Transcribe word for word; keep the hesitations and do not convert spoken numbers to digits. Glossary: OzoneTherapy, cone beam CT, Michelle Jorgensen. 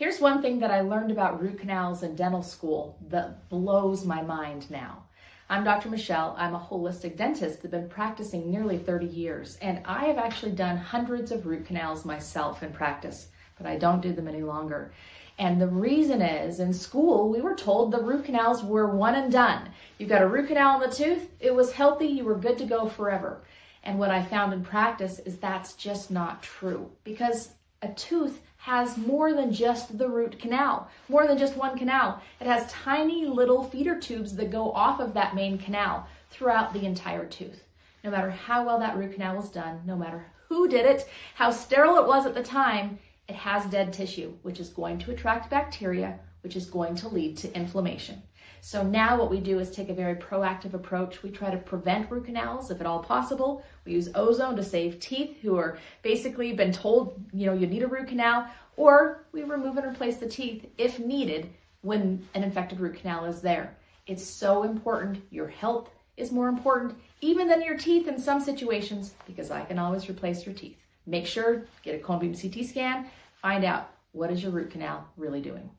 Here's one thing that I learned about root canals in dental school that blows my mind now. I'm Doctor Michelle. I'm a holistic dentist that's been practicing nearly thirty years, and I have actually done hundreds of root canals myself in practice, but I don't do them any longer. And the reason is, in school, we were told the root canals were one and done. You got a root canal in the tooth, it was healthy, you were good to go forever. And what I found in practice is that's just not true, because a tooth has more than just the root canal, more than just one canal. It has tiny little feeder tubes that go off of that main canal throughout the entire tooth. No matter how well that root canal was done, no matter who did it, how sterile it was at the time, it has dead tissue, which is going to attract bacteria, which is going to lead to inflammation. So now what we do is take a very proactive approach. We try to prevent root canals if at all possible. We use ozone to save teeth who are basically been told, you know, you need a root canal, or we remove and replace the teeth if needed when an infected root canal is there. It's so important. Your health is more important even than your teeth in some situations, because I can always replace your teeth. Make sure, get a cone beam C T scan, find out what is your root canal really doing.